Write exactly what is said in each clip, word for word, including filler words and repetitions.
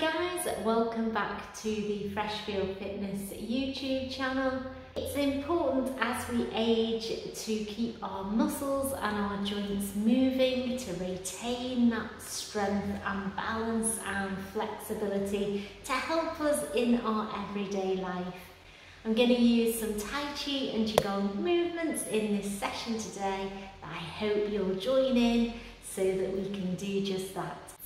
Hi guys, welcome back to the Freshfield Fitness YouTube channel. It's important as we age to keep our muscles and our joints moving to retain that strength and balance and flexibility to help us in our everyday life. I'm going to use some Tai Chi and Qigong movements in this session today. I hope you'll join in so that we can do just that.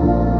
Thank you.